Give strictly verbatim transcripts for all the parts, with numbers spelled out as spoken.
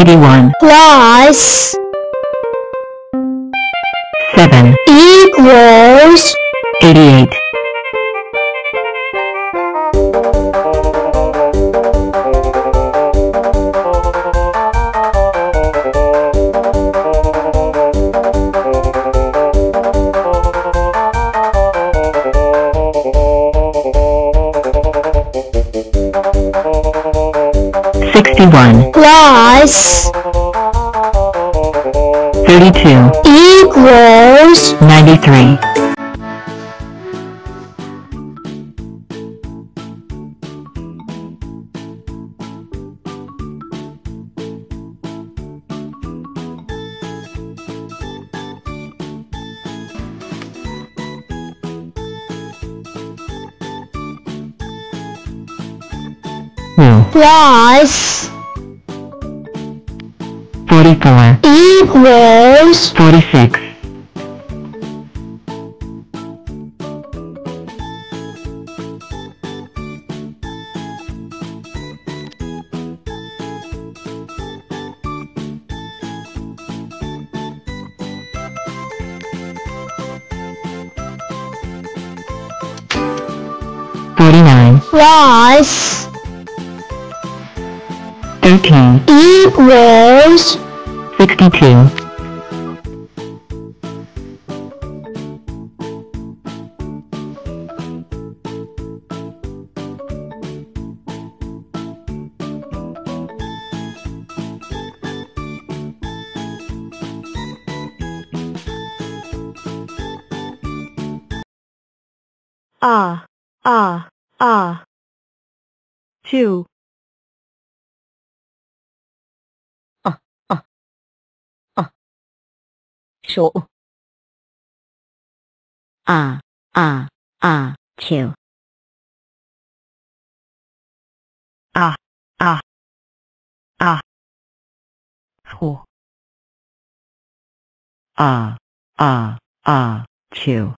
eighty-one plus seven equals eighty-eight. sixty-one plus thirty-two equals ninety-three. Plus forty-four equals forty-six. forty-nine plus thirteen equals sixty-two. Ah, ah, ah. Two. Show. Ah, ah, ah, two. Ah, ah, ah. Show. Ah, ah, ah, two.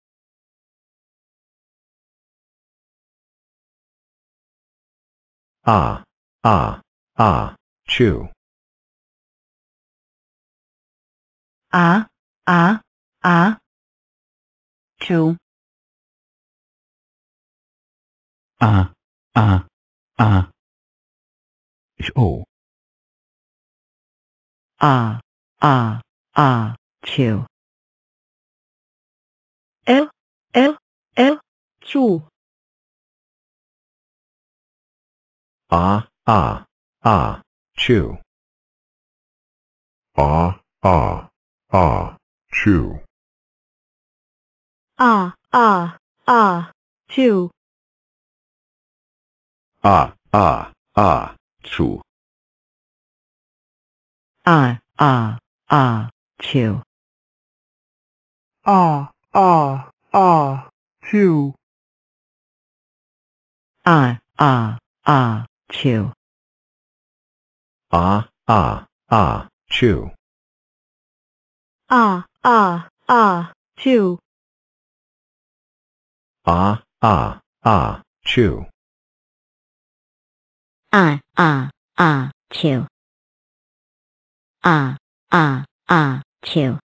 Ah, ah, ah, two. Ah, ah, ah, two. Ah, ah, ah, show. Ah, ah, ah, two. L, L, L, two. Ah, ah, ah, two. Ah, ah. Ah, two. Ah, ah, ah, two. Ah, ah, ah, two. Ah, ah, ah, two. Ah, ah, ah, two. Ah, ah, ah, two. Ah, ah, ah, two. Ah, ah, ah, two. Ah, ah, ah, two. Ah, ah, ah, two. Ah, ah, ah, two.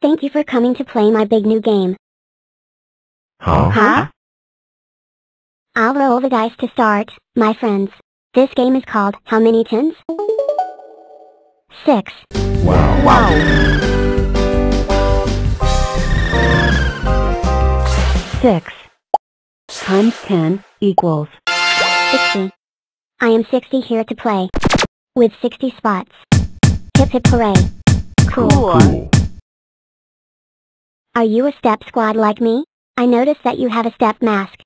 Thank you for coming to play my big new game. Huh? Huh? I'll roll the dice to start, my friends. This game is called How Many Tens? Six. Wow. Wow. Six times ten equals sixty. I am sixty here to play. With sixty spots. Hip hip hooray. Cool. Cool. Are you a step squad like me? I notice that you have a step mask.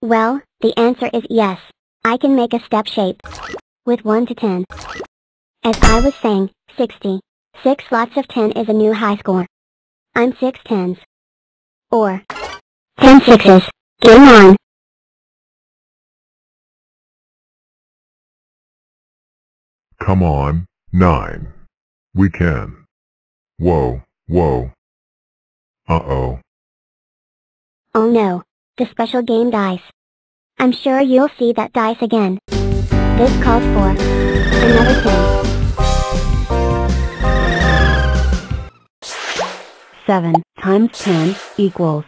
Well, the answer is yes. I can make a step shape. With one to ten. As I was saying, sixty. Six lots of ten is a new high score. I'm six tens. Or ten sixes. Game on. Come on, nine. We can. Whoa, whoa. Uh-oh. Oh no. The special game dice. I'm sure you'll see that dice again. This calls for another ten. Seven times ten equals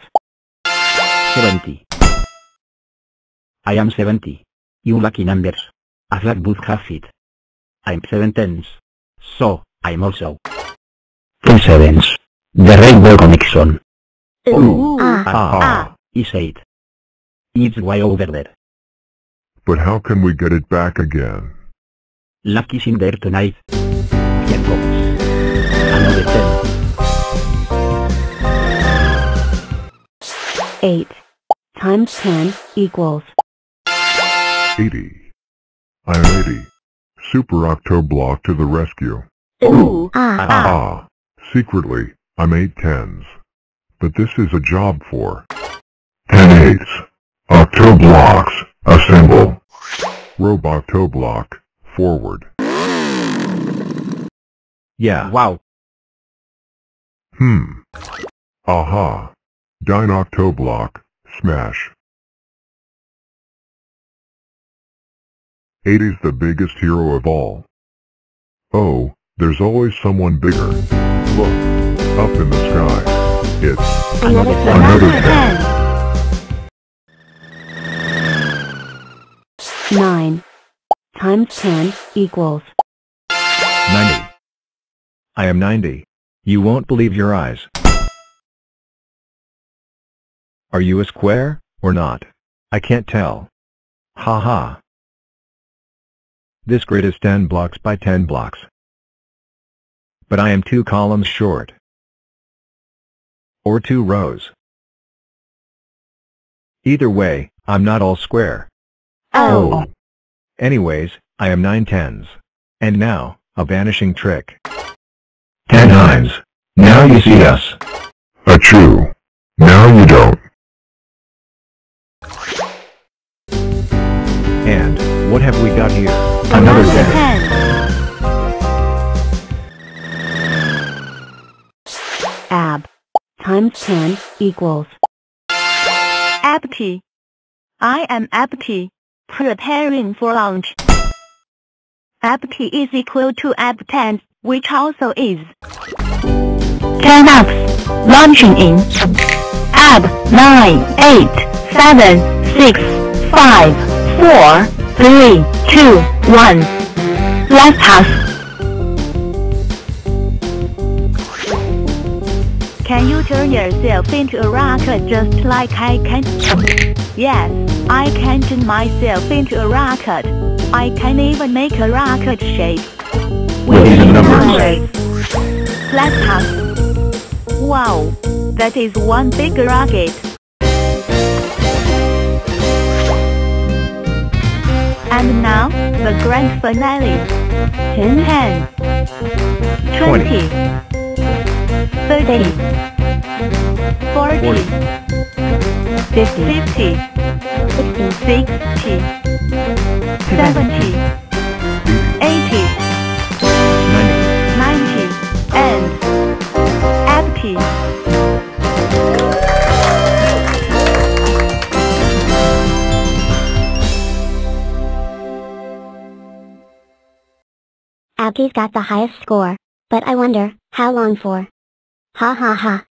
seventy. I am seventy. You lucky numbers. A flat would have it. I'm seven tens. So, I'm also two sevens. The rainbow connection. Ooh, ah, ah, ah, is eight. It's way over there. But how can we get it back again? Lucky's in there tonight. Here goes. Another ten. Eight times ten equals eighty. I'm eighty. Super Octoblock to the rescue. Ooh, ah, ah, ah. Secretly, I'm eight tens. But this is a job for ten eights. Octoblocks, assemble. Roboctoblock, forward. Yeah, wow. Hmm. Aha. Dinoctoblock, smash. eight is the biggest hero of all. Oh, there's always someone bigger. Look, up in the sky. It's another, another ten. Nine times ten equals ninety. I am ninety. You won't believe your eyes. Are you a square, or not? I can't tell. Ha ha. This grid is ten blocks by ten blocks. But I am two columns short. Or two rows. Either way, I'm not all square. Oh. oh. Anyways, I am nine tens. And now, a vanishing trick. Ten nines. Now you see us. Achoo. Now you don't. And, what have we got here? Another ten. Ab times ten equals empty. I am empty, preparing for lunch. Empty is equal to abtent, which also is ten ups, launching in. Ab nine, eight, seven, six, five, four, three, two, one. Let us. Can you turn yourself into a rocket just like I can? Yes, I can turn myself into a rocket. I can even make a rocket shape. What is the number? Flat top. Wow, that is one big rocket. And now, the grand finale. ten, twenty. thirty, forty, forty, fifty, fifty, sixty, seventy, eighty, ninety, and empty. Abdi's got the highest score, but I wonder, how long for? Ha ha ha.